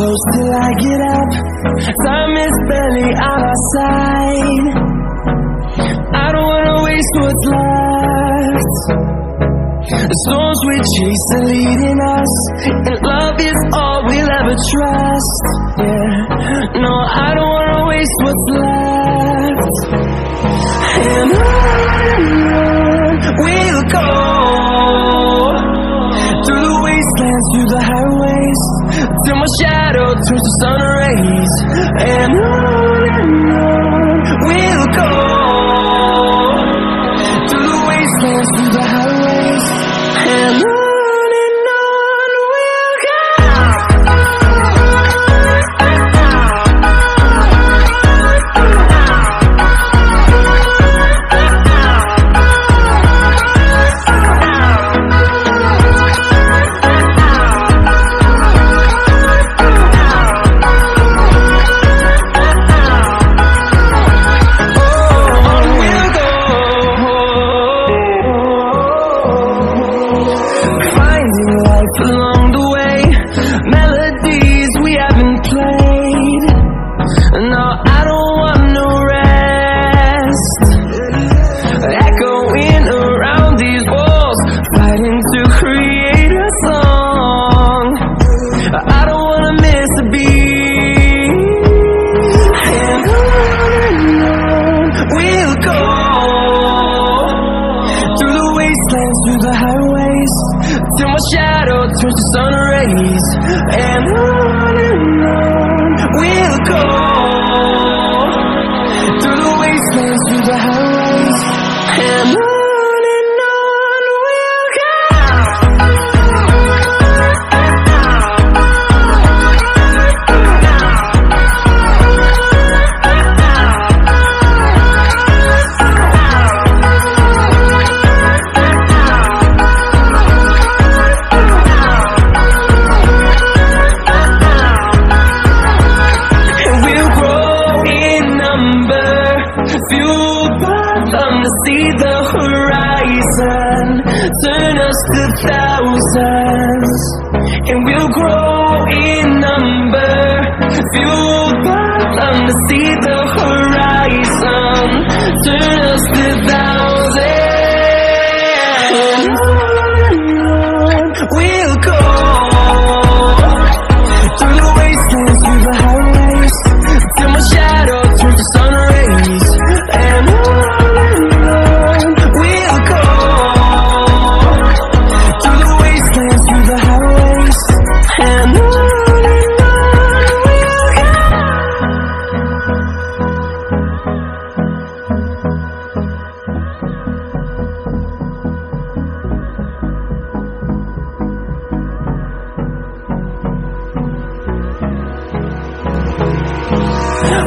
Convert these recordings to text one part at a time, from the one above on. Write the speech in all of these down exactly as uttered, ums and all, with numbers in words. close till I get up. Time is barely on our side. I don't wanna waste what's left. The storms we chase are leading us, and love is all we'll ever trust. Yeah, no, I don't wanna waste what's left. And on we'll go, through the wastelands, through the highways, till my shadow turns to sun rays. And on and on we'll go, through the wastelands, through the highways, and on. Through the highways, till my shadow turns to sun rays. And on and on we'll go, through the wastelands, through the highways, and on. See the horizon, turn us to thousands, and we'll grow in number. Fueled by thunder, see the horizon, turn us to thousands. And on we'll go, through the wastelands, through the highways, till my shadow turns to sun rays. And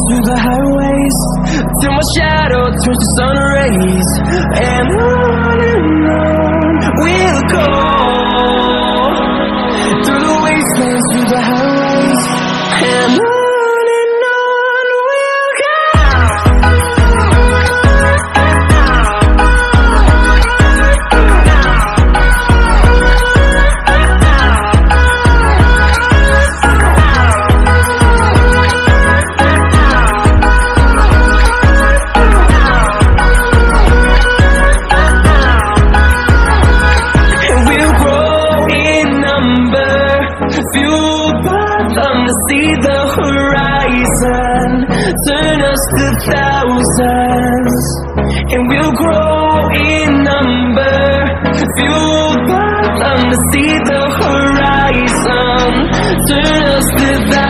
Through the highways, till my shadow through the sun rays, and on and on we'll go, through the wastelands, through the highways, and on. See the horizon, turn us to thousands, and we'll grow in number, fueled by them. See the horizon, turn us to thousands.